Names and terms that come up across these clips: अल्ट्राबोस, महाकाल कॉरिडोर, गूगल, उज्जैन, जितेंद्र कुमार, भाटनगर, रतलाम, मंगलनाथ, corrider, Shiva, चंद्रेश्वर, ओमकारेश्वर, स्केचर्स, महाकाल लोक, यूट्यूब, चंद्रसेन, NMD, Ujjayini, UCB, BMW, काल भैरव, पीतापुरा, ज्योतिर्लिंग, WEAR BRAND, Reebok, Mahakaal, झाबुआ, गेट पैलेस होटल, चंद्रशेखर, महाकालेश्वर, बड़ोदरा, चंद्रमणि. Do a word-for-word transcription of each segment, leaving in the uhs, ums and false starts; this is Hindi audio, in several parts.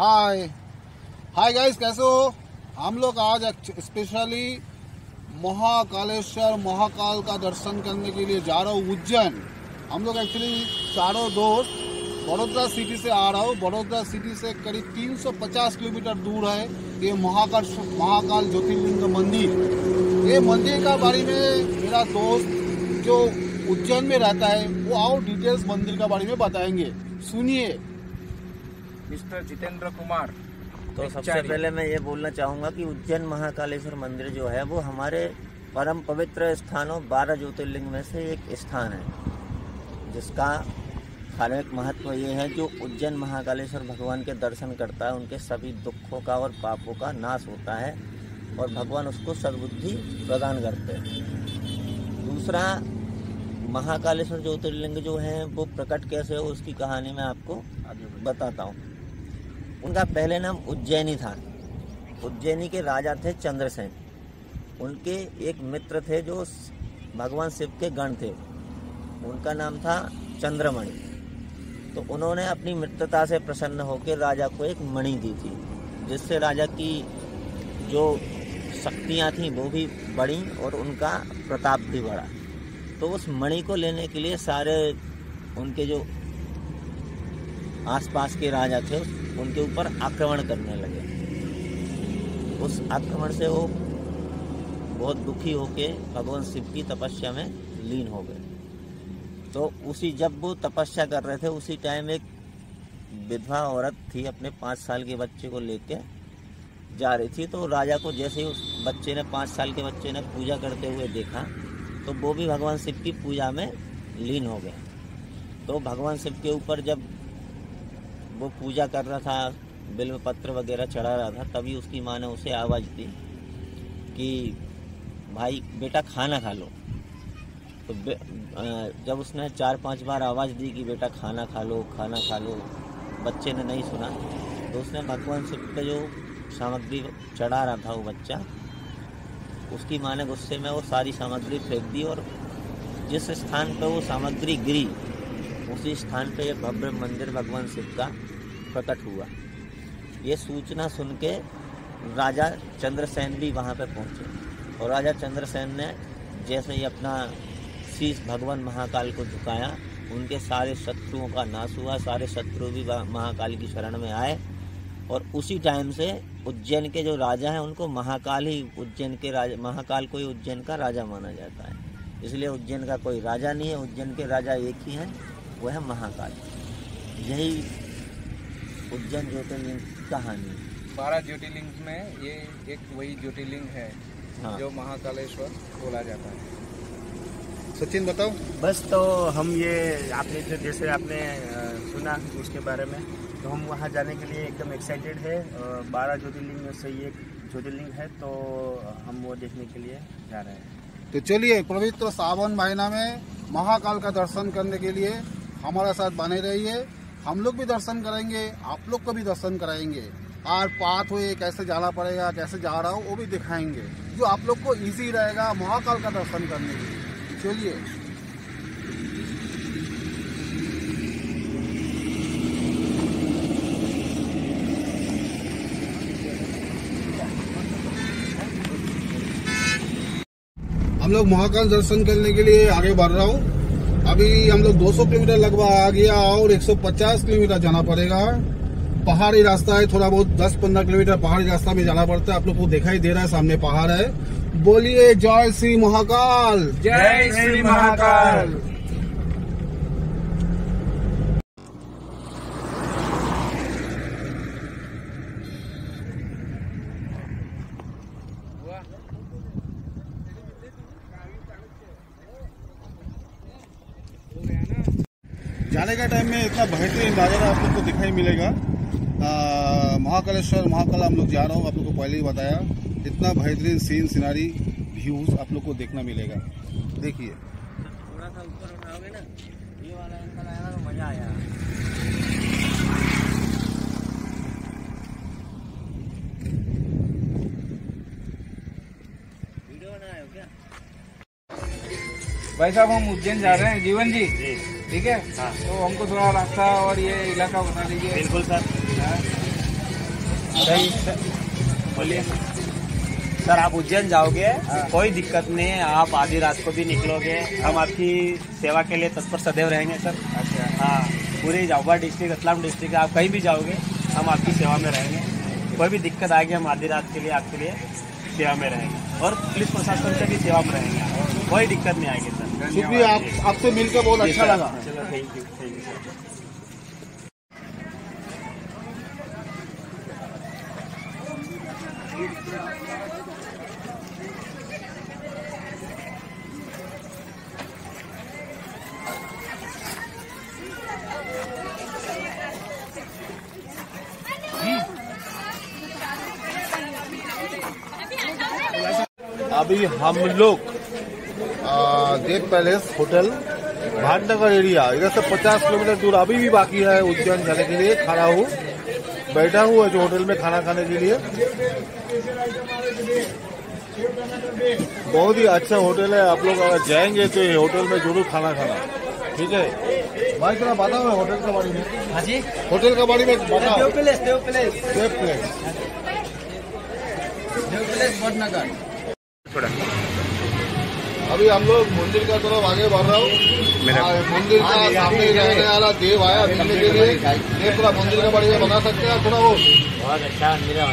हाय हाय गाइस, कैसे हो हम लोग। आज स्पेशली महाकालेश्वर महाकाल का दर्शन करने के लिए जा रहा हूँ उज्जैन। हम लोग एक्चुअली चारों दोस्त बड़ोदरा सिटी से आ रहा हूँ। बड़ोदरा सिटी से करीब तीन सौ पचास किलोमीटर दूर है ये महाकाल महाकाल ज्योतिर्लिंग मंदिर। ये मंदिर का बारे में मेरा दोस्त जो उज्जैन में रहता है वो और डिटेल्स मंदिर का बारे में बताएंगे, सुनिए। मिस्टर जितेंद्र कुमार। तो सबसे पहले मैं ये बोलना चाहूँगा कि उज्जैन महाकालेश्वर मंदिर जो है वो हमारे परम पवित्र स्थानों बारह ज्योतिर्लिंग में से एक स्थान है, जिसका धार्मिक महत्व ये है जो उज्जैन महाकालेश्वर भगवान के दर्शन करता है उनके सभी दुखों का और पापों का नाश होता है और भगवान उसको सद्बुद्धि प्रदान करते हैं। दूसरा, महाकालेश्वर ज्योतिर्लिंग जो है वो प्रकट कैसे हो उसकी कहानी मैं आपको बताता हूँ। उनका पहले नाम उज्जैनी था। उज्जैनी के राजा थे चंद्रसेन। उनके एक मित्र थे जो भगवान शिव के गण थे, उनका नाम था चंद्रमणि। तो उन्होंने अपनी मित्रता से प्रसन्न होकर राजा को एक मणि दी थी, जिससे राजा की जो शक्तियाँ थीं वो भी बढ़ीं और उनका प्रताप भी बढ़ा। तो उस मणि को लेने के लिए सारे उनके जो आसपास के राजा थे उनके ऊपर आक्रमण करने लगे। उस आक्रमण से वो बहुत दुखी होके भगवान शिव की तपस्या में लीन हो गए। तो उसी जब वो तपस्या कर रहे थे उसी टाइम एक विधवा औरत थी अपने पाँच साल के बच्चे को लेके जा रही थी। तो राजा को जैसे ही उस बच्चे ने पाँच साल के बच्चे ने पूजा करते हुए देखा तो वो भी भगवान शिव की पूजा में लीन हो गए। तो भगवान शिव के ऊपर जब वो पूजा कर रहा था, बिल्वपत्र वगैरह चढ़ा रहा था, तभी उसकी माँ ने उसे आवाज़ दी कि भाई बेटा खाना खा लो। तो जब उसने चार पांच बार आवाज़ दी कि बेटा खाना खा लो खाना खा लो, बच्चे ने नहीं सुना। तो उसने भगवान शिव का जो सामग्री चढ़ा रहा था वो बच्चा, उसकी माँ ने गुस्से में वो सारी सामग्री फेंक दी और जिस स्थान पर वो सामग्री गिरी उसी स्थान पर यह भव्य मंदिर भगवान शिव का प्रकट हुआ। ये सूचना सुन के राजा चंद्रसेन भी वहाँ पर पहुँचे और राजा चंद्रसेन ने जैसे ही अपना शीश भगवान महाकाल को झुकाया उनके सारे शत्रुओं का नाश हुआ। सारे शत्रु भी महाकाल की शरण में आए और उसी टाइम से उज्जैन के जो राजा हैं उनको महाकाल ही उज्जैन के राजा महाकाल को ही उज्जैन का राजा माना जाता है। इसलिए उज्जैन का कोई राजा नहीं है, उज्जैन के राजा एक ही हैं, वो है महाकाल। यही उज्जैन ज्योतिर्लिंग की कहानी। बारह ज्योतिर्लिंग में ये एक वही ज्योतिर्लिंग है, हाँ। जो महाकालेश्वर बोला जाता है। सचिन बताओ। बस तो हम ये आपने तो जैसे आपने सुना उसके बारे में, तो हम वहाँ जाने के लिए एकदम एक्साइटेड है। बारह ज्योतिर्लिंग में से एक ज्योतिर्लिंग है तो हम वो देखने के लिए जा रहे हैं। तो चलिए पवित्र सावन महीना में महाकाल का दर्शन करने के लिए हमारे साथ बने रहिए। हम लोग भी दर्शन करेंगे, आप लोग को भी दर्शन कराएंगे और पाथ हुए कैसे जाना पड़ेगा कैसे जा रहा हो वो भी दिखाएंगे, जो आप लोग को ईजी रहेगा महाकाल का दर्शन करने के लिए। चलिए हम लोग महाकाल दर्शन करने के लिए आगे बढ़ रहा हूँ। अभी हम लोग दो सौ किलोमीटर लगभग आ गया और एक सौ पचास किलोमीटर जाना पड़ेगा। पहाड़ी रास्ता है, थोड़ा बहुत दस पंद्रह किलोमीटर पहाड़ी रास्ता में जाना पड़ता है। आप लोग को दिखाई दे रहा है सामने पहाड़ है। बोलिए जय श्री महाकाल, जय श्री महाकाल। जाने का टाइम में इतना बेहतरीन नज़ारा आप लोग को दिखाई मिलेगा। महाकालेश्वर महाकाल हम लोग जा रहा हूँ, आप लोग को पहले ही बताया। इतना बेहतरीन सीन सीनारी व्यूज आप लोग को देखना मिलेगा। देखिए थोड़ा सा ऊपर उठाओगे ना, ये वाला एंगल आएगा तो मजा आया। वीडियो बनाया क्या भाई साहब? हम उज्जैन जा रहे हैं जीवन जी, ठीक है, हाँ। तो हमको थोड़ा रास्ता और ये इलाका बता दीजिए। बिल्कुल सर। बोलिए सर, आप उज्जैन जाओगे कोई दिक्कत नहीं, आप आधी रात को भी निकलोगे, हम आपकी सेवा के लिए तत्पर सदैव रहेंगे सर। अच्छा हाँ, पूरे झाबुआ डिस्ट्रिक्ट, रतलाम डिस्ट्रिक्ट, आप कहीं भी जाओगे हम आपकी सेवा में रहेंगे, कोई भी दिक्कत आएगी हम आधी रात के लिए आपके लिए सेवा में रहेंगे, और पुलिस प्रशासन से भी सेवा में रहेंगे, कोई दिक्कत नहीं आएगी सर। शुक्रिया, आप आपसे मिलकर बहुत अच्छा लगा। चलो thank you, thank you sir. अभी हम लोग गेट पैलेस होटल भाटनगर area, इधर से पचास किलोमीटर दूर अभी भी बाकी है उज्जैन जाने के लिए, खड़ा हूँ, बैठा हुआ जो होटल में खाना खाने के लिए। बहुत ही अच्छा होटल है, आप लोग अगर जाएंगे तो ये होटल में जरूर खाना खाना, ठीक है भाई। थोड़ा बताओ होटल के बारे में। हाँ जी, होटल के बारे में बताओ। प्लेस भाटनगर। अभी हम लोग मंदिर का तरफ आगे बढ़ रहा हूँ। मंदिर का सामने रहने वाला देव आया मिलने के लिए, देव थोड़ा मंदिर के बारे में बता सकते हैं थोड़ा वो? बहुत अच्छा मंदिर है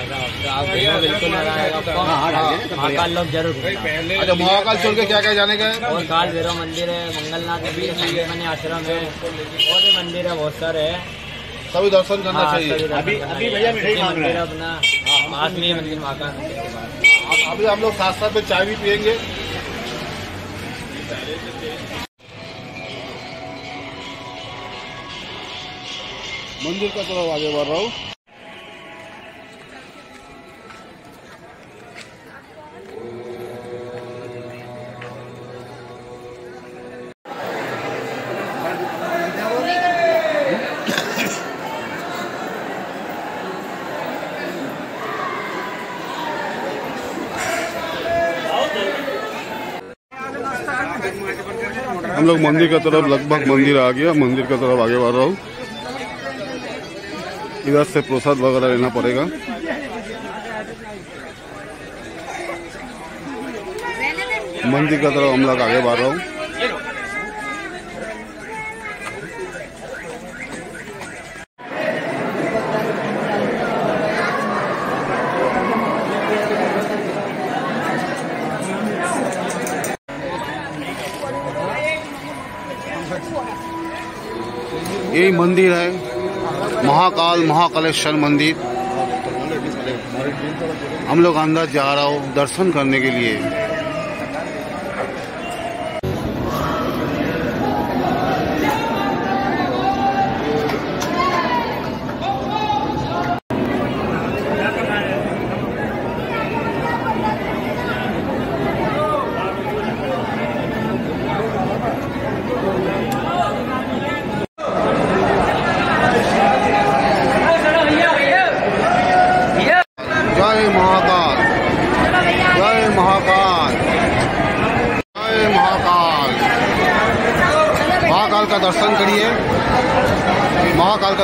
महाकाल लोक जरूर। अच्छा, महाकाल छोड़ के क्या क्या जाने का है? और काल भैरव मंदिर है, मंगलनाथ है, आश्रम है, और भी मंदिर है बहुत सारे, सभी दर्शन करना चाहिए। अभी अभी भैया मंदिर अपना आत्मीय मंदिर महाकाल। अभी हम लोग साथ साथ में चाय भी पियेंगे। मंदिर का तरफ आगे बढ़ रहा हूँ। हम लोग मंदिर का तरफ लगभग मंदिर आ गया, मंदिर का तरफ आगे बढ़ रहा हूँ। इधर से प्रसाद वगैरह लेना पड़ेगा। मंदिर का तरफ हम लोग आगे बढ़ रहा हूँ। यही मंदिर है महाकाल महाकालेश्वर मंदिर। हम लोग अंदर जा रहा हूँ दर्शन करने के लिए। का दर्शन करिए महाकाल का।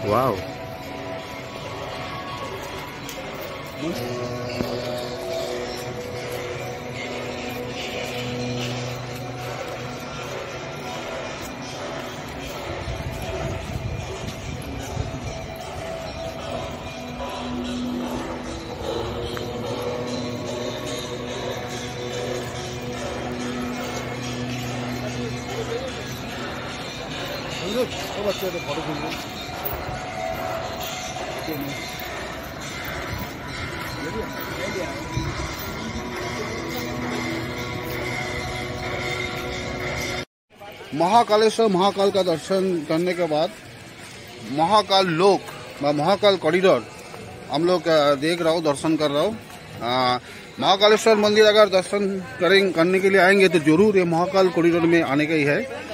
वो वाह, बच्चे तो फोटो खींच महाकालेश्वर महाकाल का दर्शन करने के बाद महाकाल लोक व महाकाल कॉरिडोर हम लोग देख रहा हूँ, दर्शन कर रहा हूँ। महाकालेश्वर मंदिर अगर दर्शन करें करने के लिए आएंगे तो जरूर ये महाकाल कॉरिडोर में आने का ही है।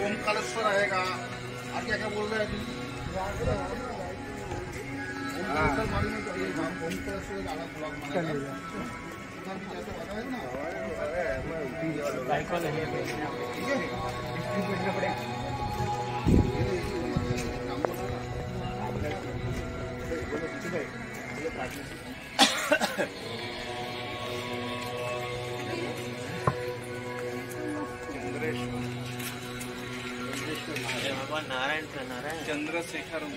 ओमकारेश्वर आएगा आप क्या क्या बोल रहे हैं? चंद्रेश्वर भगवान नारायण का नारायण चंद्रशेखर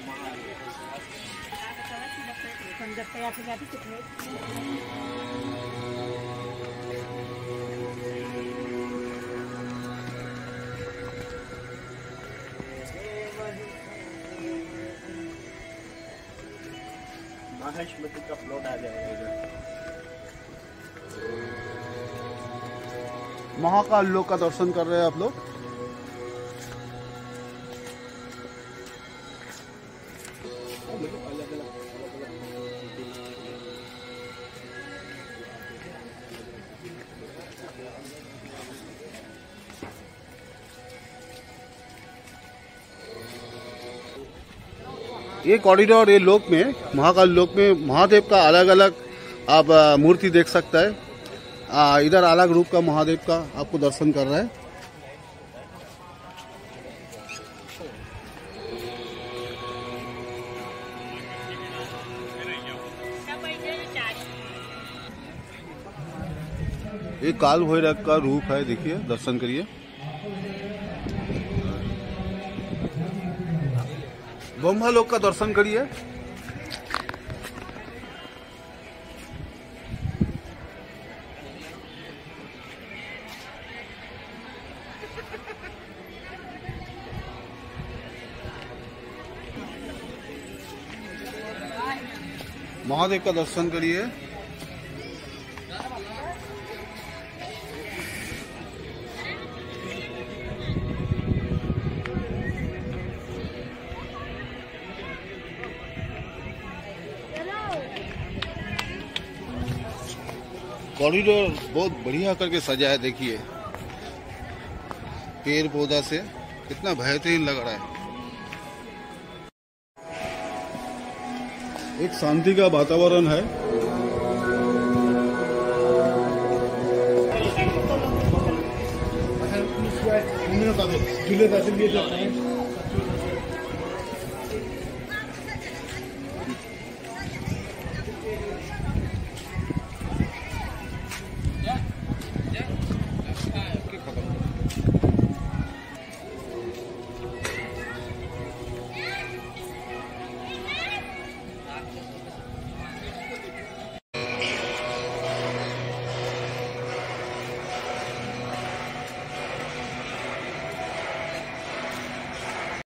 महाश्मति का फ्लोट आ जाएगा। महाकाल लोक का दर्शन कर रहे हैं आप लोग। ये कॉरिडोर ये लोक में महाकाल लोक में महादेव का अलग अलग आप मूर्ति देख सकता है। आ, इधर अलग रूप का महादेव का आपको दर्शन कर रहा है। ये काल भैरव का रूप है, देखिए दर्शन करिए। ब्रह्मा लोक का दर्शन करिए। महादेव का दर्शन करिए। कॉरिडोर बहुत बढ़िया करके सजा है, देखिए पेड़ पौधा से कितना बेहतरीन लग रहा है। एक शांति का वातावरण है।